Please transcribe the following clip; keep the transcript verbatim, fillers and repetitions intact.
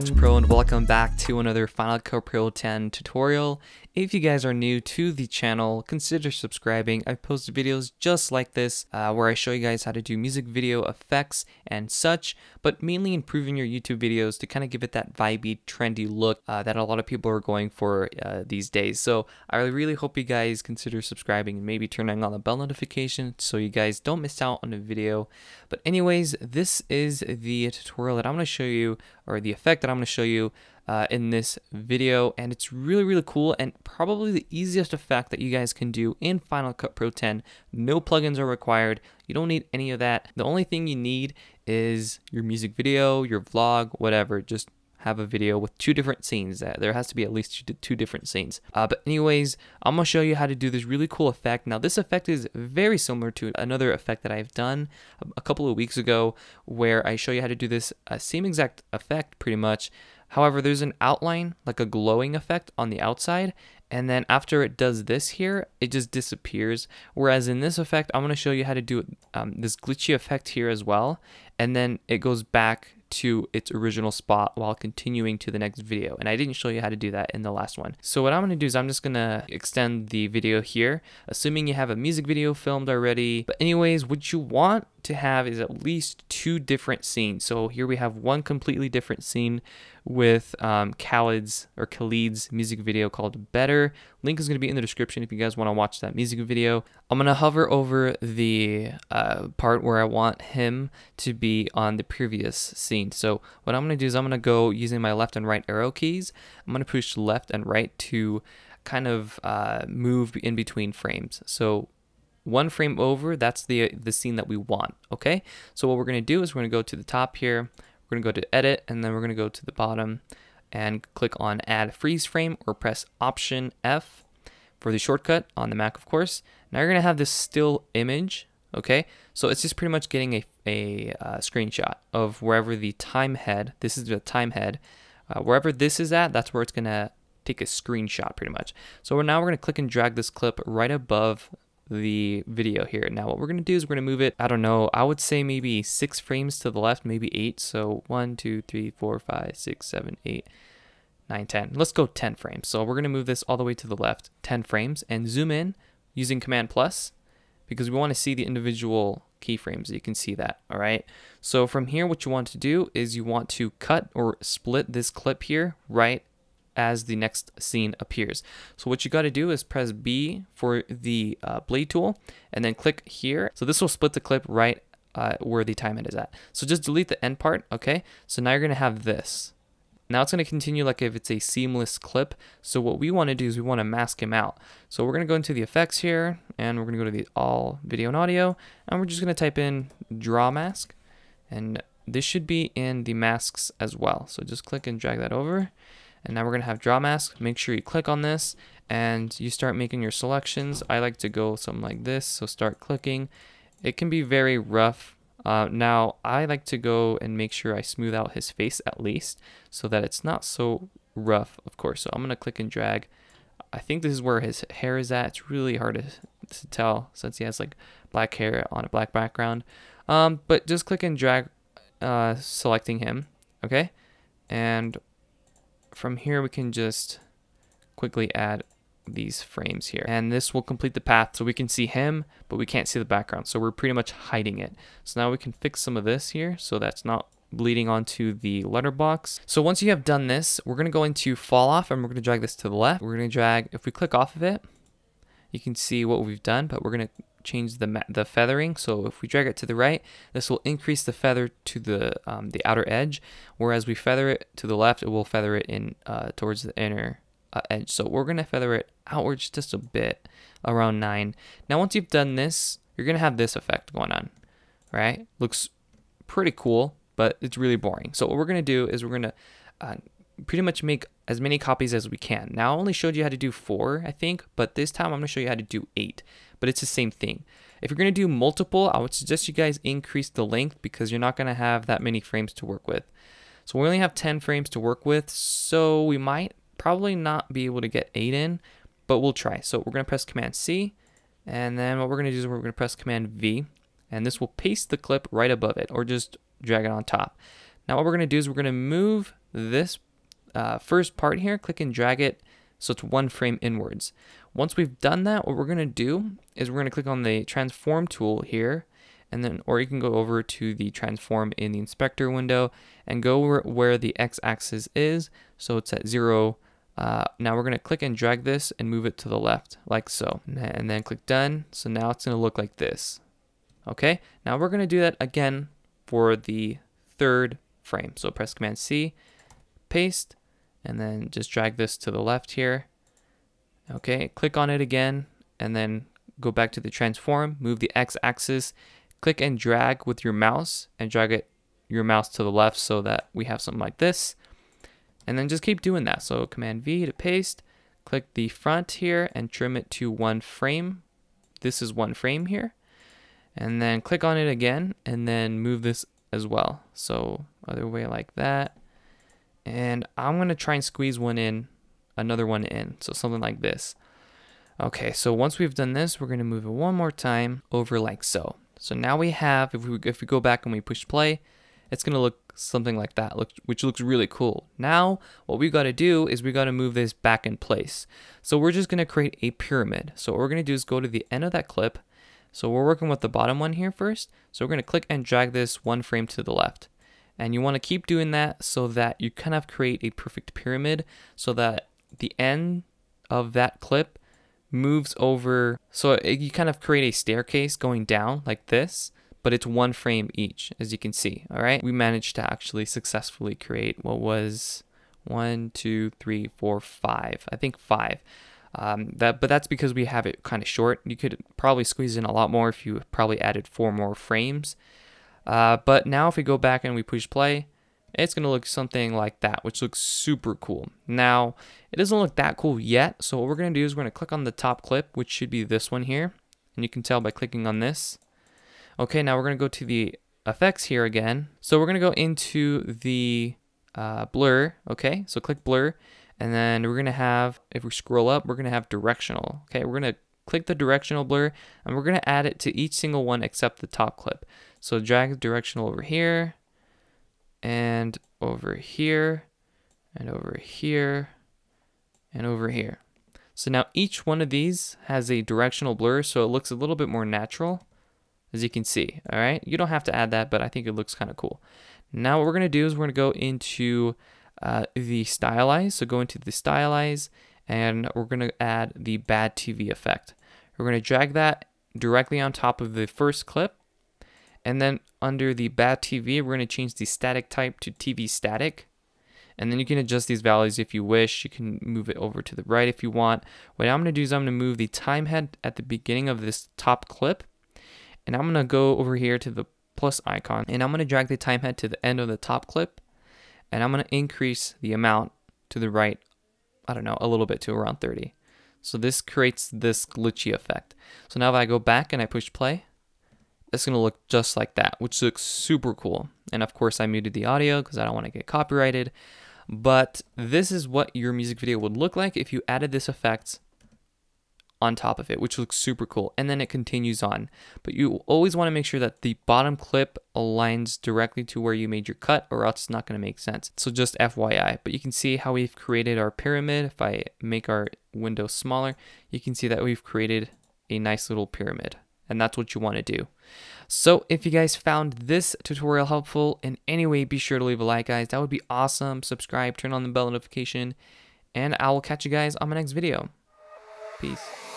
Cuts Pro, and welcome back to another Final Cut Pro ten tutorial. If you guys are new to the channel, consider subscribing. I post videos just like this uh, where I show you guys how to do music video effects and such, but mainly improving your YouTube videos to kind of give it that vibey, trendy look uh, that a lot of people are going for uh, these days. So I really hope you guys consider subscribing and maybe turning on the bell notification so you guys don't miss out on a video. But anyways, this is the tutorial that I'm going to show you, or the effect that I'm going to show you Uh, in this video, and it's really really cool and probably the easiest effect that you guys can do in Final Cut Pro ten. No plugins are required. You don't need any of that. The only thing you need is your music video, your vlog, whatever. Just have a video with two different scenes. That there has to be at least two, two different scenes. Uh, but anyways, I'm gonna show you how to do this really cool effect. Now this effect is very similar to another effect that I've done a couple of weeks ago, where I show you how to do this uh, same exact effect pretty much. However, there's an outline, like a glowing effect on the outside, and then after it does this here, it just disappears. Whereas in this effect, I'm going to show you how to do um, this glitchy effect here as well, and then it goes back to its original spot while continuing to the next video. And I didn't show you how to do that in the last one. So what I'm going to do is I'm just going to extend the video here, assuming you have a music video filmed already. But anyways, what you want to have is at least two different scenes. So here we have one completely different scene with um, Khalid's or Khalid's music video called Better. Link is going to be in the description if you guys want to watch that music video. I'm going to hover over the uh, part where I want him to be on the previous scene. So what I'm going to do is I'm going to go using my left and right arrow keys. I'm going to push left and right to kind of uh, move in between frames. So one frame over, that's the the scene that we want, okay? So what we're going to do is we're going to go to the top here, we're going to go to edit, and then we're going to go to the bottom and click on add freeze frame, or press option F for the shortcut on the Mac, of course. Now you're going to have this still image, okay? So it's just pretty much getting a, a uh, screenshot of wherever the time head, this is the time head, uh, wherever this is at, that's where it's going to take a screenshot pretty much. So we're now we're going to click and drag this clip right above the video here. Now what we're gonna do is we're gonna move it, I don't know, I would say maybe six frames to the left, maybe eight. So one, two, three, four, five, six, seven, eight, nine, ten. Let's go ten frames. So we're gonna move this all the way to the left, ten frames, and zoom in using Command Plus, because we wanna see the individual keyframes. You can see that, all right? So from here, what you want to do is you want to cut or split this clip here right as the next scene appears. So what you got to do is press B for the uh, blade tool and then click here. So this will split the clip right uh, where the time end is at. So just delete the end part, okay? So now you're going to have this. Now it's going to continue like if it's a seamless clip. So what we want to do is we want to mask him out. So we're going to go into the effects here, and we're going to go to the all video and audio, and we're just going to type in draw mask, and this should be in the masks as well. So just click and drag that over. And now we're going to have draw mask. Make sure you click on this and you start making your selections. I like to go something like this, so start clicking. It can be very rough. Uh, now I like to go and make sure I smooth out his face at least so that it's not so rough, of course. So I'm going to click and drag. I think this is where his hair is at. It's really hard to, to tell since he has like black hair on a black background. Um, but just click and drag, uh, selecting him. Okay. And from here we can just quickly add these frames here, and this will complete the path, so we can see him but we can't see the background, so we're pretty much hiding it. So now we can fix some of this here so that's not bleeding onto the letterbox. So once you have done this, we're going to go into fall off, and we're going to drag this to the left. We're going to drag, if we click off of it, you can see what we've done, but we're going to change the the feathering. So if we drag it to the right, this will increase the feather to the um, the outer edge, whereas we feather it to the left, it will feather it in uh, towards the inner uh, edge. So we're gonna feather it outwards just a bit, around nine. Now once you've done this, you're gonna have this effect going on, right? Looks pretty cool, but it's really boring. So what we're gonna do is we're gonna uh, pretty much make as many copies as we can. Now I only showed you how to do four, I think, but this time I'm going to show you how to do eight, but it's the same thing. If you're going to do multiple, I would suggest you guys increase the length because you're not going to have that many frames to work with. So we only have ten frames to work with, so we might probably not be able to get eight in, but we'll try. So we're going to press Command C, and then what we're going to do is we're going to press Command V, and this will paste the clip right above it, or just drag it on top. Now what we're going to do is we're going to move this uh, first part here, click and drag it so it's one frame inwards. Once we've done that, what we're going to do is we're going to click on the transform tool here, and then, or you can go over to the transform in the inspector window and go where the x-axis is, so it's at zero. Uh, now we're going to click and drag this and move it to the left like so, and then click done. So now it's going to look like this. Okay, now we're going to do that again for the third frame. So press Command C, paste, and then just drag this to the left here. Okay, click on it again, and then go back to the transform, move the x-axis, click and drag with your mouse and drag it your mouse to the left so that we have something like this. And then just keep doing that. So Command V to paste, click the front here and trim it to one frame. This is one frame here. And then click on it again and then move this as well. So other way like that. And I'm gonna try and squeeze one in, another one in. So something like this. Okay, so once we've done this, we're gonna move it one more time over like so. So now we have, if we, if we go back and we push play, it's gonna look something like that, which looks really cool. Now, what we gotta do is we gotta move this back in place. So we're just gonna create a pyramid. So what we're gonna do is go to the end of that clip. So we're working with the bottom one here first. So we're gonna click and drag this one frame to the left. And you wanna keep doing that so that you kind of create a perfect pyramid so that the end of that clip moves over, so it, you kind of create a staircase going down like this, but it's one frame each, as you can see. All right, we managed to actually successfully create what was one, two, three, four, five. I think five. Um, that, but that's because we have it kind of short. You could probably squeeze in a lot more if you probably added four more frames. Uh, but now, if we go back and we push play, it's gonna look something like that, which looks super cool. Now, it doesn't look that cool yet, so what we're gonna do is we're gonna click on the top clip, which should be this one here, and you can tell by clicking on this. Okay, now we're gonna go to the effects here again. So we're gonna go into the uh, blur, okay? So click blur, and then we're gonna have, if we scroll up, we're gonna have directional, okay? We're gonna click the directional blur, and we're gonna add it to each single one except the top clip. So drag directional over here, and over here, and over here, and over here. So now each one of these has a directional blur, so it looks a little bit more natural, as you can see, all right? You don't have to add that, but I think it looks kind of cool. Now what we're gonna do is we're gonna go into uh, the stylize, so go into the stylize, and we're gonna add the bad T V effect. We're gonna drag that directly on top of the first clip, and then under the bad T V, we're going to change the static type to T V static. And then you can adjust these values if you wish. You can move it over to the right if you want. What I'm going to do is I'm going to move the time head at the beginning of this top clip. And I'm going to go over here to the plus icon. And I'm going to drag the time head to the end of the top clip. And I'm going to increase the amount to the right, I don't know, a little bit to around thirty. So this creates this glitchy effect. So now if I go back and I push play, it's gonna look just like that, which looks super cool. And of course I muted the audio because I don't want to get copyrighted, but this is what your music video would look like if you added this effect on top of it, which looks super cool. And then it continues on, but you always want to make sure that the bottom clip aligns directly to where you made your cut, or else it's not going to make sense. So just F Y I, but you can see how we've created our pyramid. If I make our window smaller, you can see that we've created a nice little pyramid. And that's what you want to do. So if you guys found this tutorial helpful in any way, be sure to leave a like, guys. That would be awesome. Subscribe, turn on the bell notification, and I will catch you guys on my next video. Peace.